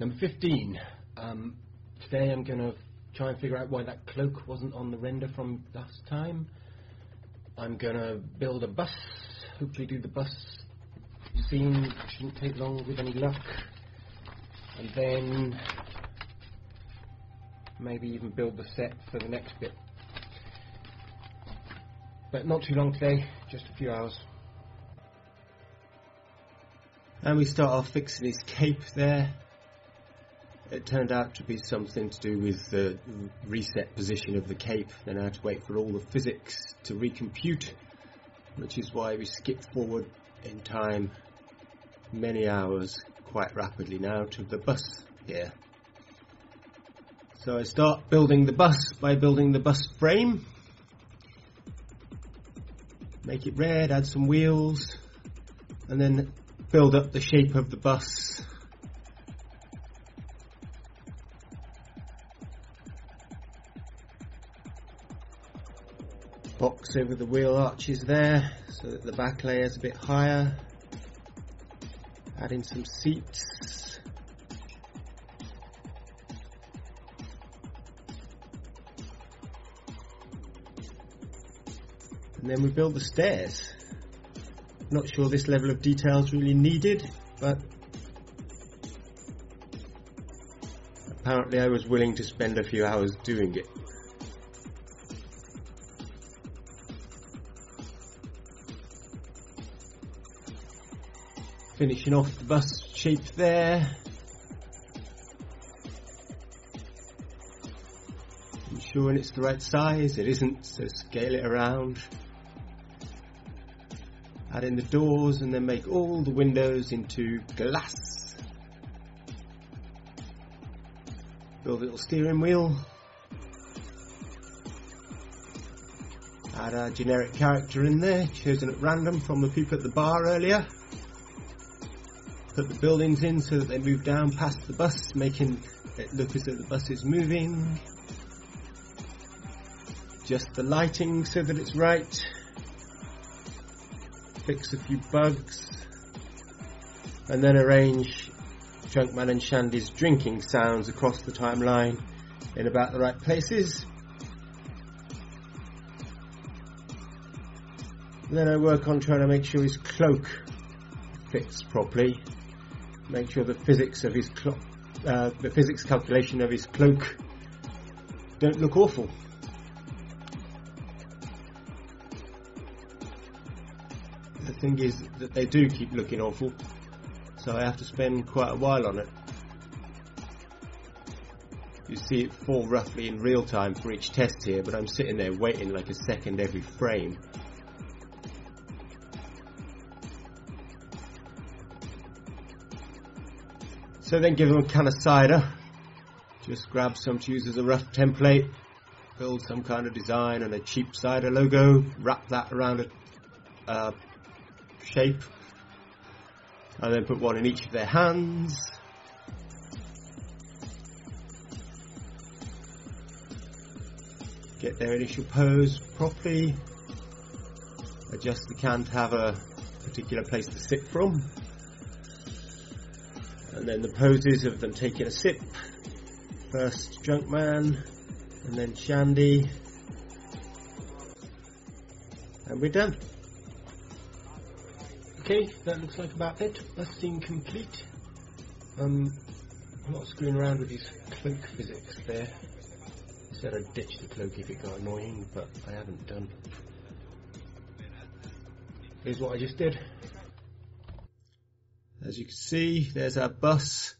Number 15. Today I'm going to try and figure out why that cloak wasn't on the render from last time. I'm going to build a bus. Hopefully do the bus scene. Shouldn't take long with any luck. And then maybe even build the set for the next bit. But not too long today, just a few hours. And we start off fixing his cape there. It turned out to be something to do with the reset position of the cape, and I had to wait for all the physics to recompute, which is why we skip forward in time many hours quite rapidly now to the bus here. So I start building the bus by building the bus frame. Make it red, add some wheels, and then build up the shape of the bus. Box over the wheel arches there, so that the back layer's a bit higher. Add in some seats. And then we build the stairs. Not sure this level of detail is really needed, but apparently I was willing to spend a few hours doing it. Finishing off the bus shape there. Ensuring it's the right size. It isn't, so scale it around. Add in the doors and then make all the windows into glass. Build a little steering wheel. Add our generic character in there, chosen at random from the people at the bar earlier. Put the buildings in so that they move down past the bus, making it look as though the bus is moving. Adjust the lighting so that it's right. Fix a few bugs, and then arrange Drunkman and Shandy's drinking sounds across the timeline in about the right places. And then I work on trying to make sure his cloak fits properly, make sure the physics of his the physics calculation of his cloak don't look awful. The thing is that they do keep looking awful, so I have to spend quite a while on it. You see it fall roughly in real time for each test here, but I'm sitting there waiting like a second every frame. So then give them a can of cider. Just grab some to use as a rough template, build some kind of design and a cheap cider logo, wrap that around a shape, and then put one in each of their hands. Get their initial pose properly. Adjust the can to have a particular place to sip from, and then the poses of them taking a sip. First Drunkman, and then Shandy, and we're done. Okay, that looks like about it. Bus scene complete. I'm not screwing around with these cloak physics there. I said I'd ditch the cloak if it got annoying, but I haven't done. Here's what I just did. As you can see, there's our bus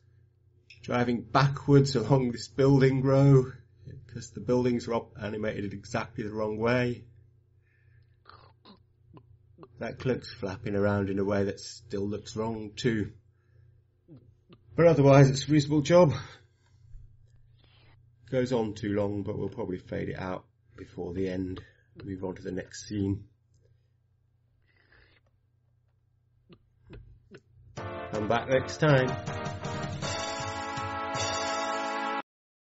driving backwards along this building row, because the buildings are animated exactly the wrong way. That cloak's flapping around in a way that still looks wrong too. But otherwise it's a reasonable job. Goes on too long, but we'll probably fade it out before the end. Move on to the next scene. Come back next time.